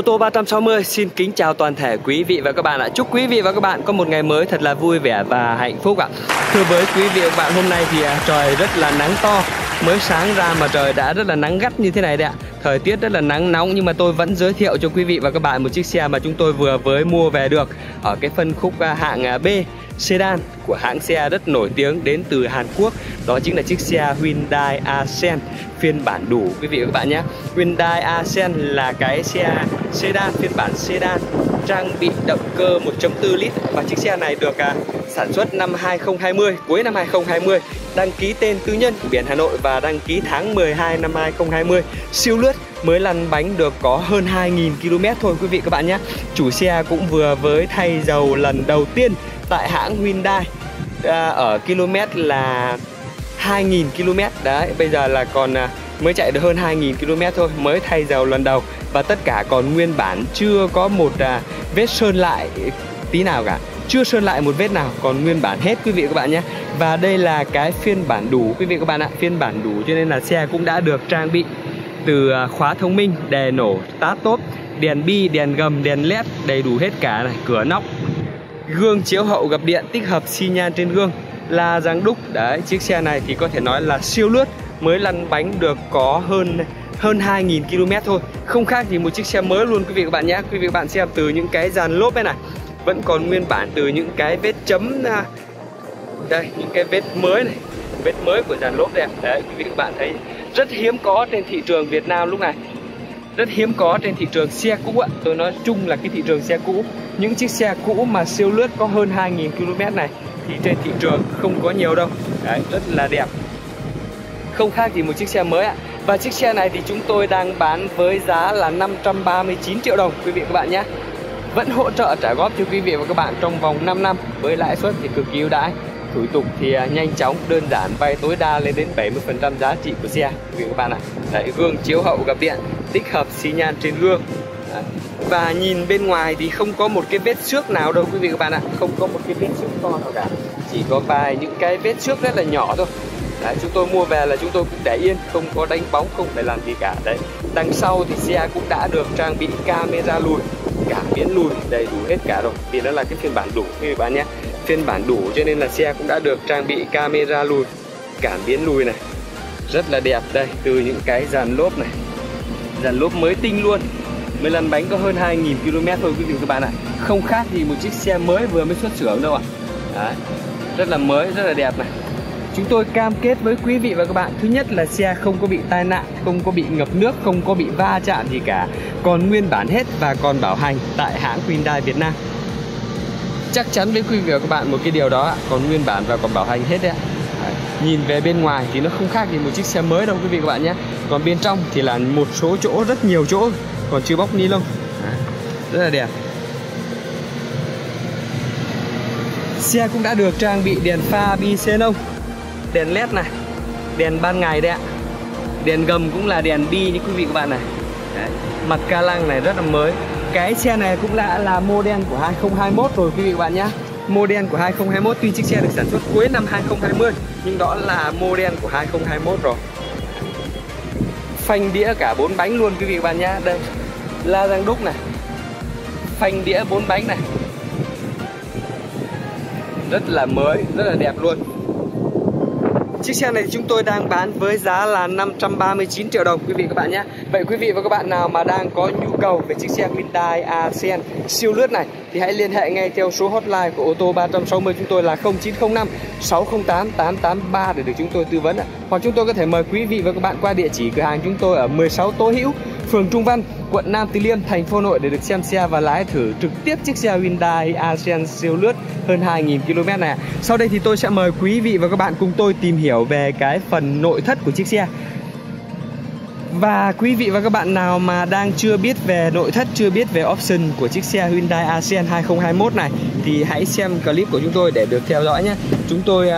Ô tô 360 xin kính chào toàn thể quý vị và các bạn ạ. Chúc quý vị và các bạn có một ngày mới thật là vui vẻ và hạnh phúc ạ. Thưa với quý vị và các bạn, hôm nay thì trời rất là nắng to. Mới sáng ra mà trời đã rất là nắng gắt như thế này đấy ạ. Thời tiết rất là nắng nóng nhưng mà tôi vẫn giới thiệu cho quý vị và các bạn một chiếc xe mà chúng tôi vừa mới mua về được ở cái phân khúc hạng B sedan của hãng xe rất nổi tiếng đến từ Hàn Quốc. Đó chính là chiếc xe Hyundai Accent phiên bản đủ quý vị và các bạn nhé. Hyundai Accent là cái xe sedan, phiên bản sedan trang bị động cơ 1.4 lít và chiếc xe này được sản xuất năm 2020, cuối năm 2020, đăng ký tên tư nhân biển Hà Nội và đăng ký tháng 12 năm 2020. Siêu lướt, mới lăn bánh được có hơn 2.000 km thôi quý vị các bạn nhé. Chủ xe cũng vừa mới thay dầu lần đầu tiên tại hãng Hyundai ở km là 2.000 km đấy, bây giờ là còn mới chạy được hơn 2.000 km thôi, mới thay dầu lần đầu và tất cả còn nguyên bản, chưa có một vết sơn lại tí nào cả, chưa sơn lại một vết nào, còn nguyên bản hết quý vị các bạn nhé. Và đây là cái phiên bản đủ quý vị các bạn ạ, phiên bản đủ cho nên là xe cũng đã được trang bị từ khóa thông minh, đèn nổ, start top, đèn bi, đèn gầm, đèn led đầy đủ hết cả này, cửa nóc, gương chiếu hậu gập điện tích hợp xi nhan trên gương là dáng đúc đấy. Chiếc xe này thì có thể nói là siêu lướt, mới lăn bánh được có hơn 2.000 km thôi, không khác gì một chiếc xe mới luôn quý vị các bạn nhé. Quý vị các bạn xem từ những cái dàn lốp đây này vẫn còn nguyên bản, từ những cái vết chấm đây, những cái vết mới này, vết mới của dàn lốp đây đấy quý vị các bạn thấy rất hiếm có trên thị trường Việt Nam lúc này, rất hiếm có trên thị trường xe cũ ạ. Tôi nói chung là cái thị trường xe cũ, những chiếc xe cũ mà siêu lướt có hơn 2.000 km này thì trên thị trường không có nhiều đâu đấy, rất là đẹp, không khác gì một chiếc xe mới ạ. Và chiếc xe này thì chúng tôi đang bán với giá là 539 triệu đồng quý vị các bạn nhé. Vẫn hỗ trợ trả góp cho quý vị và các bạn trong vòng 5 năm với lãi suất thì cực kỳ ưu đãi, thủ tục thì nhanh chóng, đơn giản, vay tối đa lên đến 70% giá trị của xe quý vị các bạn ạ. Đấy, gương chiếu hậu gập điện tích hợp xi nhan trên gương. Đấy. Và nhìn bên ngoài thì không có một cái vết xước nào đâu quý vị các bạn ạ, không có một cái vết xước to nào cả, chỉ có vài những cái vết xước rất là nhỏ thôi. Đấy, chúng tôi mua về là chúng tôi cũng để yên, không có đánh bóng, không phải làm gì cả đấy. Đằng sau thì xe cũng đã được trang bị camera lùi, cả miễn lùi đầy đủ hết cả rồi, vì đó là cái phiên bản đủ quý vị bạn nhé. Phiên bản đủ cho nên là xe cũng đã được trang bị camera lùi, cả miễn lùi này, rất là đẹp đây, từ những cái dàn lốp này, dàn lốp mới tinh luôn, mới lăn bánh có hơn 2.000 km thôi quý vị các bạn ạ, không khác gì một chiếc xe mới vừa mới xuất xưởng đâu ạ. Đấy, rất là mới, rất là đẹp này. Chúng tôi cam kết với quý vị và các bạn, thứ nhất là xe không có bị tai nạn, không có bị ngập nước, không có bị va chạm gì cả, còn nguyên bản hết và còn bảo hành tại hãng Hyundai Việt Nam. Chắc chắn với quý vị và các bạn một cái điều đó, còn nguyên bản và còn bảo hành hết đấy ạ. Nhìn về bên ngoài thì nó không khác gì một chiếc xe mới đâu quý vị và các bạn nhé. Còn bên trong thì là một số chỗ, rất nhiều chỗ còn chưa bóc ni lông, rất là đẹp. Xe cũng đã được trang bị đèn pha bi xenon, đèn led này, đèn ban ngày đấy ạ, đèn gầm cũng là đèn bi như quý vị các bạn này. Đấy, mặt ca lăng này rất là mới. Cái xe này cũng là model của 2021 rồi quý vị các bạn nhé, model của 2021. Tuy chiếc xe được sản xuất cuối năm 2020 nhưng đó là model của 2021 rồi. Phanh đĩa cả 4 bánh luôn quý vị các bạn nhé, đây la răng đúc này, phanh đĩa 4 bánh này, rất là mới, rất là đẹp luôn. Chiếc xe này chúng tôi đang bán với giá là 539 triệu đồng quý vị các bạn nhé. Vậy quý vị và các bạn nào mà đang có nhu cầu về chiếc xe Hyundai Accent siêu lướt này thì hãy liên hệ ngay theo số hotline của Ô tô 360 chúng tôi là 0905 608 883 để được chúng tôi tư vấn ạ. Hoặc chúng tôi có thể mời quý vị và các bạn qua địa chỉ cửa hàng chúng tôi ở 16 Tố Hữu, phường Trung Văn, quận Nam Từ Liêm, thành phố Hà Nội để được xem xe và lái thử trực tiếp chiếc xe Hyundai Accent siêu lướt hơn 2.000 km này. Sau đây thì tôi sẽ mời quý vị và các bạn cùng tôi tìm hiểu về cái phần nội thất của chiếc xe. Và quý vị và các bạn nào mà đang chưa biết về nội thất, chưa biết về option của chiếc xe Hyundai Accent 2021 này thì hãy xem clip của chúng tôi để được theo dõi nhé. Chúng tôi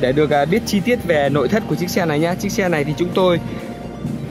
để được biết chi tiết về nội thất của chiếc xe này nhé. Chiếc xe này thì chúng tôi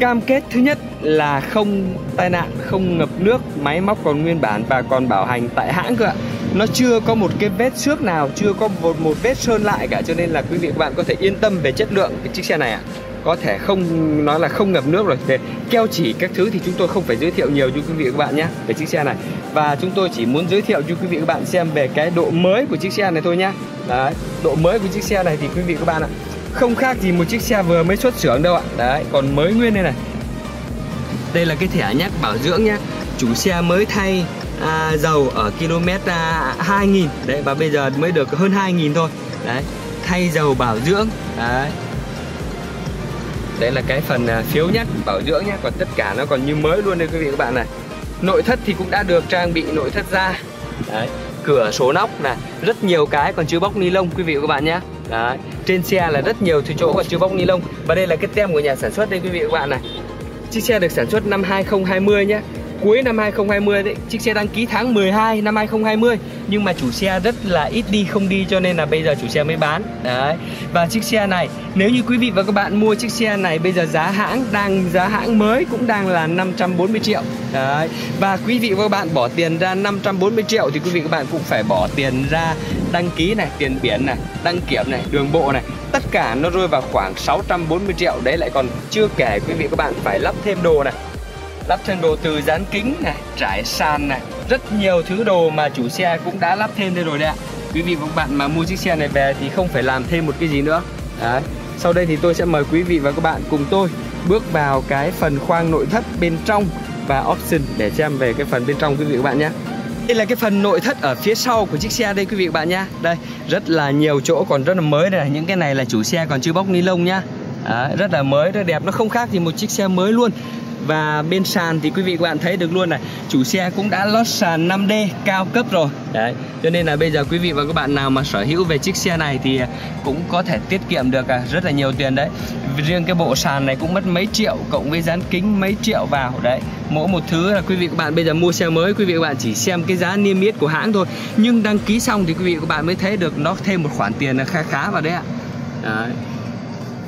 cam kết thứ nhất là không tai nạn, không ngập nước, máy móc còn nguyên bản và còn bảo hành tại hãng cơ ạ. Nó chưa có một cái vết xước nào, chưa có một vết sơn lại cả, cho nên là quý vị và các bạn có thể yên tâm về chất lượng cái chiếc xe này ạ. có thể không nói là không ngập nước rồi. Để keo chỉ các thứ thì chúng tôi không phải giới thiệu nhiều cho quý vị các bạn nhé về chiếc xe này, và chúng tôi chỉ muốn giới thiệu cho quý vị các bạn xem về cái độ mới của chiếc xe này thôi nhé. Đấy, độ mới của chiếc xe này thì quý vị các bạn ạ, không khác gì một chiếc xe vừa mới xuất xưởng đâu ạ. Đấy, còn mới nguyên đây này. Đây là cái thẻ nhắc bảo dưỡng nhé, chủ xe mới thay dầu ở km 2000 đấy, và bây giờ mới được hơn 2000 thôi. Đấy, thay dầu bảo dưỡng. Đấy, đấy là cái phần phiếu nhắc bảo dưỡng nhé, còn tất cả nó còn như mới luôn đây quý vị các bạn này. Nội thất thì cũng đã được trang bị nội thất da. Đấy, cửa số nóc là rất nhiều cái còn chứa bóc ni lông quý vị các bạn nhé. Đấy, trên xe là rất nhiều thứ chỗ còn chứa bóc ni lông, và đây là cái tem của nhà sản xuất đây quý vị các bạn này. Chiếc xe được sản xuất năm 2020 nhé, cuối năm 2020 đấy. Chiếc xe đăng ký tháng 12 năm 2020, nhưng mà chủ xe rất là ít đi, không đi, cho nên là bây giờ chủ xe mới bán. Đấy, và chiếc xe này nếu như quý vị và các bạn mua chiếc xe này bây giờ giá hãng mới cũng đang là 540 triệu. Đấy, và quý vị và các bạn bỏ tiền ra 540 triệu thì quý vị và các bạn cũng phải bỏ tiền ra đăng ký này, tiền biển này, đăng kiểm này, đường bộ này, tất cả nó rơi vào khoảng 640 triệu. Đấy, lại còn chưa kể quý vị và các bạn phải lắp thêm đồ này, lắp thêm đồ từ dán kính này, trải sàn này, rất nhiều thứ đồ mà chủ xe cũng đã lắp thêm đây rồi đấy ạ. Quý vị và các bạn mà mua chiếc xe này về thì không phải làm thêm một cái gì nữa. Đấy, sau đây thì tôi sẽ mời quý vị và các bạn cùng tôi bước vào cái phần khoang nội thất bên trong và option để xem về cái phần bên trong quý vị và các bạn nhé. Đây là cái phần nội thất ở phía sau của chiếc xe đây quý vị và các bạn nhé. Đây, rất là nhiều chỗ còn rất là mới đây này. Những cái này là chủ xe còn chưa bóc ni lông nhá. Đấy, rất là mới, rất đẹp, nó không khác gì một chiếc xe mới luôn. Và bên sàn thì quý vị các bạn thấy được luôn này, chủ xe cũng đã lót sàn 5D cao cấp rồi. Đấy, cho nên là bây giờ quý vị và các bạn nào mà sở hữu về chiếc xe này thì cũng có thể tiết kiệm được rất là nhiều tiền đấy. Riêng cái bộ sàn này cũng mất mấy triệu, cộng với dán kính mấy triệu vào đấy. Mỗi một thứ là quý vị các bạn bây giờ mua xe mới, quý vị các bạn chỉ xem cái giá niêm yết của hãng thôi, nhưng đăng ký xong thì quý vị các bạn mới thấy được nó thêm một khoản tiền là khá vào đấy ạ. Đấy,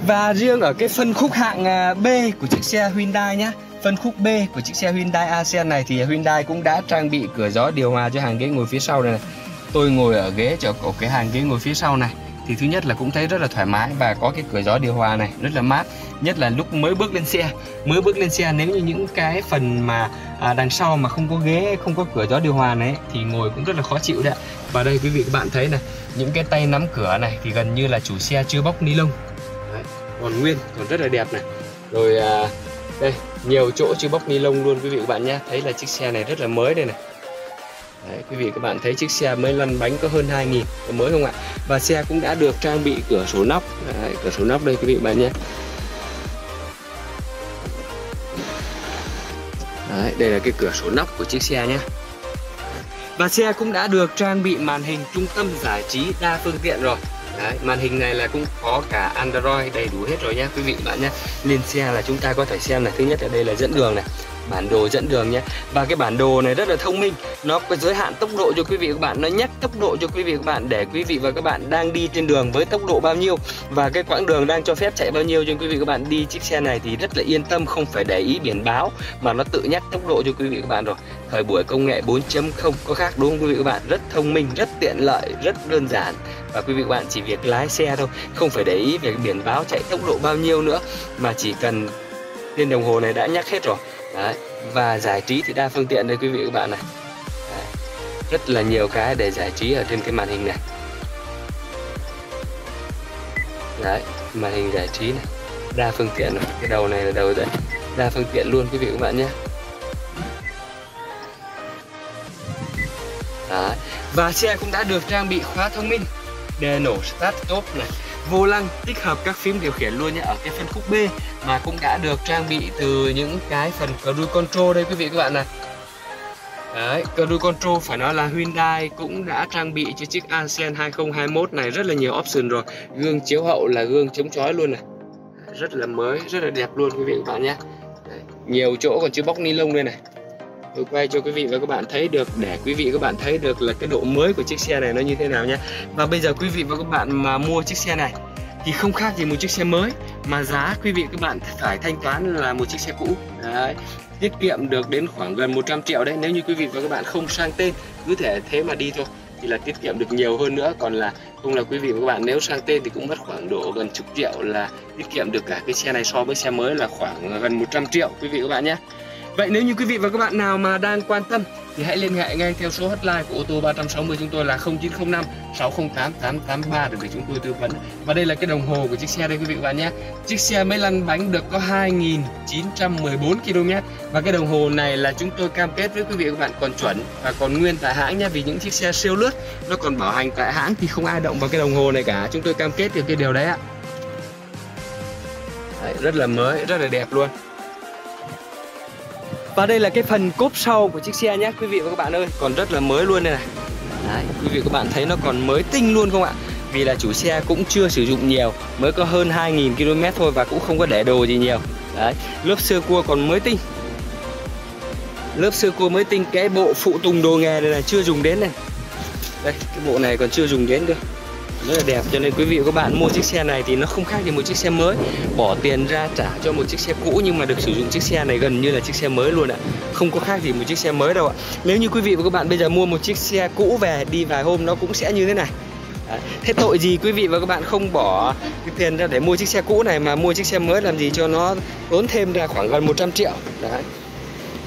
và riêng ở cái phân khúc hạng B của chiếc xe Hyundai nhé, phân khúc B của chiếc xe Hyundai Accent này thì Hyundai cũng đã trang bị cửa gió điều hòa cho hàng ghế ngồi phía sau này, Tôi ngồi ở ghế cho cái hàng ghế ngồi phía sau này thì thứ nhất là cũng thấy rất là thoải mái, và có cái cửa gió điều hòa này rất là mát, nhất là lúc mới bước lên xe. Nếu như những cái phần mà đằng sau mà không có ghế, không có cửa gió điều hòa này thì ngồi cũng rất là khó chịu đấy. Và đây quý vị các bạn thấy này, những cái tay nắm cửa này thì gần như là chủ xe chưa bóc ni lông, còn nguyên, còn rất là đẹp này. Rồi đây, nhiều chỗ chưa bóc ni lông luôn quý vị các bạn nhé. Thấy là chiếc xe này rất là mới đây này. Đấy, quý vị các bạn thấy chiếc xe mới lăn bánh có hơn 2000, có mới không ạ? Và xe cũng đã được trang bị cửa sổ nóc. Đấy, cửa sổ nóc đây quý vị các bạn nhé. Đấy, đây là cái cửa sổ nóc của chiếc xe nhé. Và xe cũng đã được trang bị màn hình trung tâm giải trí đa phương tiện rồi. Đấy, màn hình này là cũng có cả Android đầy đủ hết rồi nhé quý vị bạn nhé. Lên xe là chúng ta có thể xem này, thứ nhất là đây là dẫn đường này, bản đồ dẫn đường nhé. Và cái bản đồ này rất là thông minh, nó có giới hạn tốc độ cho quý vị các bạn, nó nhắc tốc độ cho quý vị các bạn để quý vị và các bạn đang đi trên đường với tốc độ bao nhiêu và cái quãng đường đang cho phép chạy bao nhiêu, cho quý vị các bạn đi chiếc xe này thì rất là yên tâm, không phải để ý biển báo mà nó tự nhắc tốc độ cho quý vị các bạn rồi. Thời buổi công nghệ 4.0 có khác đúng không quý vị các bạn? Rất thông minh, rất tiện lợi, rất đơn giản, và quý vị các bạn chỉ việc lái xe thôi, không phải để ý về biển báo chạy tốc độ bao nhiêu nữa, mà chỉ cần lên đồng hồ này đã nhắc hết rồi. Đấy, và giải trí thì đa phương tiện đây quý vị các bạn này. Đấy, rất là nhiều cái để giải trí ở trên cái màn hình này. Đấy, màn hình giải trí này, đa phương tiện này. Cái đầu này là đầu đấy, đa phương tiện luôn quý vị các bạn nhé. Đấy, và xe cũng đã được trang bị khóa thông minh, đề nổ start stop này, vô lăng tích hợp các phím điều khiển luôn nhé. Ở cái phân khúc B mà cũng đã được trang bị từ những cái phần cruise control đây quý vị các bạn này. Đấy, cruise control phải nói là Hyundai cũng đã trang bị cho chiếc Accent 2021 này rất là nhiều option rồi. Gương chiếu hậu là gương chống chói luôn này, rất là mới, rất là đẹp luôn quý vị các bạn nhé. Đấy, nhiều chỗ còn chưa bóc ni lông đây này. Tôi quay cho quý vị và các bạn thấy được để quý vị các bạn thấy được là cái độ mới của chiếc xe này nó như thế nào nhé. Và bây giờ quý vị và các bạn mà mua chiếc xe này thì không khác gì một chiếc xe mới, mà giá quý vị các bạn phải thanh toán là một chiếc xe cũ. Đấy, tiết kiệm được đến khoảng gần 100 triệu đấy, nếu như quý vị và các bạn không sang tên, cứ thể thế mà đi thôi. thì là tiết kiệm được nhiều hơn nữa. Còn là không là quý vị và các bạn nếu sang tên thì cũng mất khoảng độ gần chục triệu, là tiết kiệm được cả cái xe này so với xe mới là khoảng gần 100 triệu quý vị và các bạn nhé. Vậy nếu như quý vị và các bạn nào mà đang quan tâm thì hãy liên hệ ngay theo số hotline của Ô tô 360 chúng tôi là 0905 608 883 để chúng tôi tư vấn. Và đây là cái đồng hồ của chiếc xe đây quý vị và các bạn nhé. Chiếc xe mới lăn bánh được có 2.914 km và cái đồng hồ này là chúng tôi cam kết với quý vị và các bạn còn chuẩn và còn nguyên tại hãng nhé. Vì những chiếc xe siêu lướt nó còn bảo hành tại hãng thì không ai động vào cái đồng hồ này cả. Chúng tôi cam kết được cái điều đấy ạ. Đấy, rất là mới, rất là đẹp luôn. Và đây là cái phần cốp sau của chiếc xe nhé quý vị và các bạn ơi. Còn rất là mới luôn đây này. Đấy, quý vị và các bạn thấy nó còn mới tinh luôn không ạ? Vì là chủ xe cũng chưa sử dụng nhiều, mới có hơn 2.000 km thôi và cũng không có để đồ gì nhiều. Đấy, lớp sơ cua còn mới tinh. Lớp sơ cua mới tinh, cái bộ phụ tùng đồ nghề này, chưa dùng đến này. Đây, cái bộ này còn chưa dùng đến được. Rất là đẹp, cho nên quý vị và các bạn mua chiếc xe này thì nó không khác gì một chiếc xe mới. Bỏ tiền ra trả cho một chiếc xe cũ nhưng mà được sử dụng chiếc xe này gần như là chiếc xe mới luôn ạ. Không có khác gì một chiếc xe mới đâu ạ. Nếu như quý vị và các bạn bây giờ mua một chiếc xe cũ về đi vài hôm nó cũng sẽ như thế này. Thế tội gì quý vị và các bạn không bỏ cái tiền ra để mua chiếc xe cũ này mà mua chiếc xe mới làm gì cho nó tốn thêm ra khoảng gần 100 triệu. Đấy.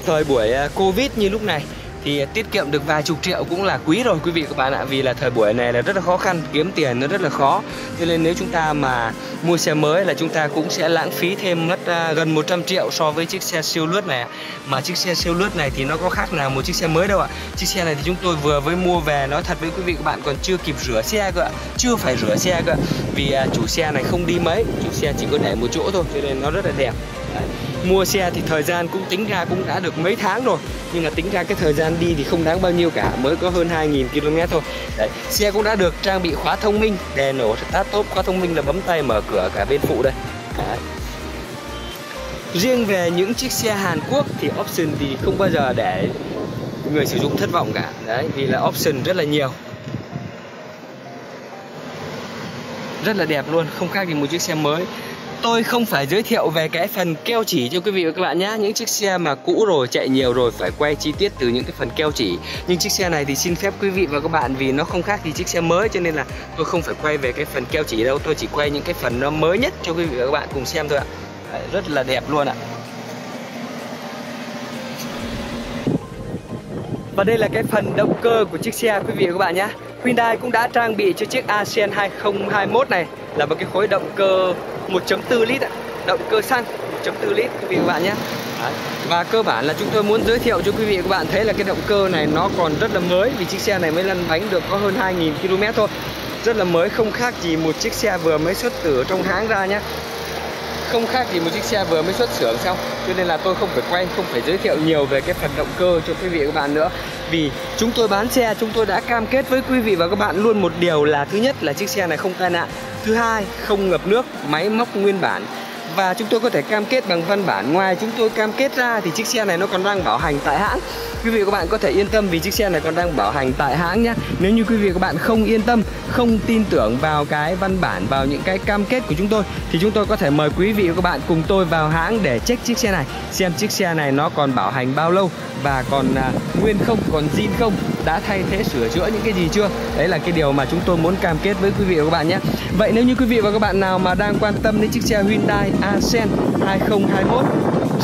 Thời buổi Covid như lúc này thì tiết kiệm được vài chục triệu cũng là quý rồi quý vị các bạn ạ. Vì là thời buổi này là rất là khó khăn, kiếm tiền nó rất là khó. Cho nên nếu chúng ta mà mua xe mới là chúng ta cũng sẽ lãng phí thêm mất gần 100 triệu so với chiếc xe siêu lướt này. Mà chiếc xe siêu lướt này thì nó có khác nào một chiếc xe mới đâu ạ. Chiếc xe này thì chúng tôi vừa mới mua về, nói thật với quý vị các bạn còn chưa kịp rửa xe cơ ạ. Chưa phải rửa xe cơ ạ. Vì chủ xe này không đi mấy, chủ xe chỉ có để một chỗ thôi, cho nên nó rất là đẹp. Đấy. Mua xe thì thời gian cũng tính ra cũng đã được mấy tháng rồi, nhưng mà tính ra cái thời gian đi thì không đáng bao nhiêu cả, mới có hơn 2.000 km thôi. Đấy. Xe cũng đã được trang bị khóa thông minh, đèn nổ start top, khóa thông minh là bấm tay mở cửa cả bên phụ đây. Đấy. Riêng về những chiếc xe Hàn Quốc thì option thì không bao giờ để người sử dụng thất vọng cả. Đấy, vì là option rất là nhiều, rất là đẹp luôn, không khác gì một chiếc xe mới. Tôi không phải giới thiệu về cái phần keo chỉ cho quý vị và các bạn nhé. Những chiếc xe mà cũ rồi, chạy nhiều rồi phải quay chi tiết từ những cái phần keo chỉ. Nhưng chiếc xe này thì xin phép quý vị và các bạn vì nó không khác thì chiếc xe mới, cho nên là tôi không phải quay về cái phần keo chỉ đâu. Tôi chỉ quay những cái phần nó mới nhất cho quý vị và các bạn cùng xem thôi ạ. Đấy, rất là đẹp luôn ạ. Và đây là cái phần động cơ của chiếc xe quý vị và các bạn nhé. Hyundai cũng đã trang bị cho chiếc Accent 2021 này là một cái khối động cơ 1.4 lít ạ, động cơ xăng 1.4 lít quý vị và các bạn nhé. Đấy. Và cơ bản là chúng tôi muốn giới thiệu cho quý vị và các bạn thấy là cái động cơ này nó còn rất là mới, vì chiếc xe này mới lăn bánh được có hơn 2.000 km thôi. Rất là mới, không khác gì một chiếc xe vừa mới xuất từ trong hãng ra nhé. Không khác gì một chiếc xe vừa mới xuất xưởng xong, cho nên là tôi không phải quay, không phải giới thiệu nhiều về cái phần động cơ cho quý vị và các bạn nữa. Vì chúng tôi bán xe, chúng tôi đã cam kết với quý vị và các bạn luôn một điều là: thứ nhất là chiếc xe này không tai nạn, thứ hai không ngập nước, máy móc nguyên bản. Và chúng tôi có thể cam kết bằng văn bản. Ngoài chúng tôi cam kết ra thì chiếc xe này nó còn đang bảo hành tại hãng. Quý vị và các bạn có thể yên tâm vì chiếc xe này còn đang bảo hành tại hãng nhé. Nếu như quý vị và các bạn không yên tâm, không tin tưởng vào cái văn bản, vào những cái cam kết của chúng tôi, thì chúng tôi có thể mời quý vị và các bạn cùng tôi vào hãng để check chiếc xe này, xem chiếc xe này nó còn bảo hành bao lâu và còn nguyên không, còn zin không, đã thay thế sửa chữa những cái gì chưa. Đấy là cái điều mà chúng tôi muốn cam kết với quý vị và các bạn nhé. Vậy nếu như quý vị và các bạn nào mà đang quan tâm đến chiếc xe Hyundai Accent 2021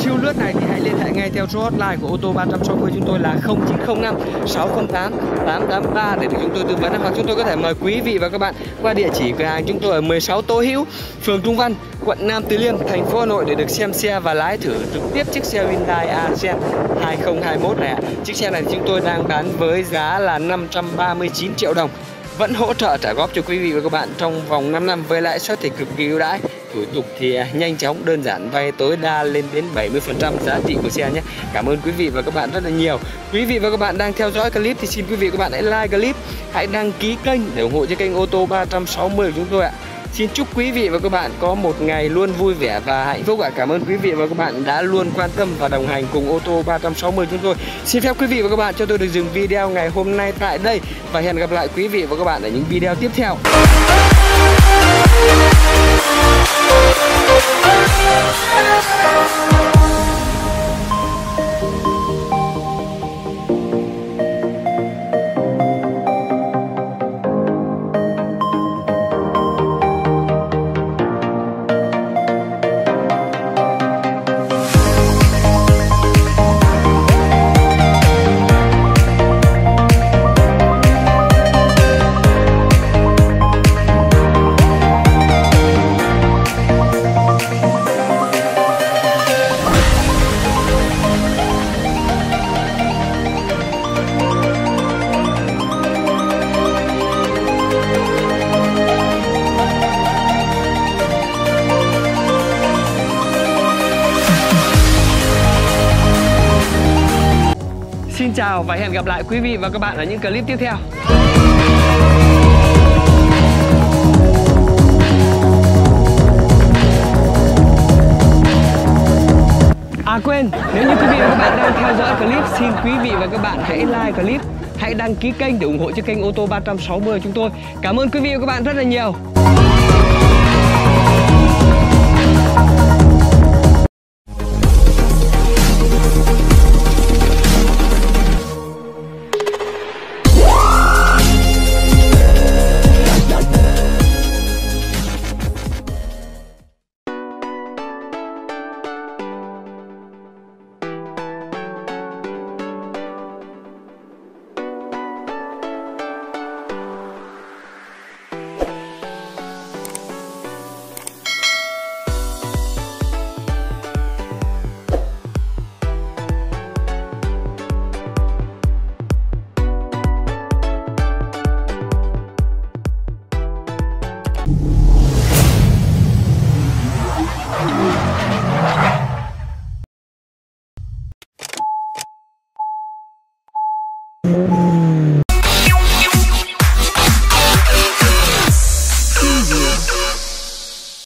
siêu lướt này thì hãy liên hệ ngay theo số hotline của Ô tô 360 chúng tôi là 0905 608 883 để được chúng tôi tư vấn, hoặc chúng tôi có thể mời quý vị và các bạn qua địa chỉ cửa hàng chúng tôi ở 16 Tố Hữu, phường Trung Văn, quận Nam Từ Liêm, thành phố Hà Nội để được xem xe và lái thử trực tiếp chiếc xe Hyundai Accent 2021 này ạ. Chiếc xe này chúng tôi đang bán với giá là 539 triệu đồng. Vẫn hỗ trợ trả góp cho quý vị và các bạn trong vòng 5 năm với lãi suất thì cực kỳ ưu đãi. Thủ tục thì nhanh chóng, đơn giản, vay tối đa lên đến 70% giá trị của xe nhé. Cảm ơn quý vị và các bạn rất là nhiều. Quý vị và các bạn đang theo dõi clip thì xin quý vị và các bạn hãy like clip, hãy đăng ký kênh để ủng hộ cho kênh Ô tô 360 của chúng tôi ạ. Xin chúc quý vị và các bạn có một ngày luôn vui vẻ và hạnh phúc ạ. Cảm ơn quý vị và các bạn đã luôn quan tâm và đồng hành cùng Ô tô 360 chúng tôi. Xin phép quý vị và các bạn cho tôi được dừng video ngày hôm nay tại đây và hẹn gặp lại quý vị và các bạn ở những video tiếp theo. chào và hẹn gặp lại quý vị và các bạn ở những clip tiếp theo. À quên, nếu như quý vị và các bạn đang theo dõi clip, xin quý vị và các bạn hãy like clip, hãy đăng ký kênh để ủng hộ cho kênh Ô tô 360 chúng tôi. Cảm ơn quý vị và các bạn rất là nhiều.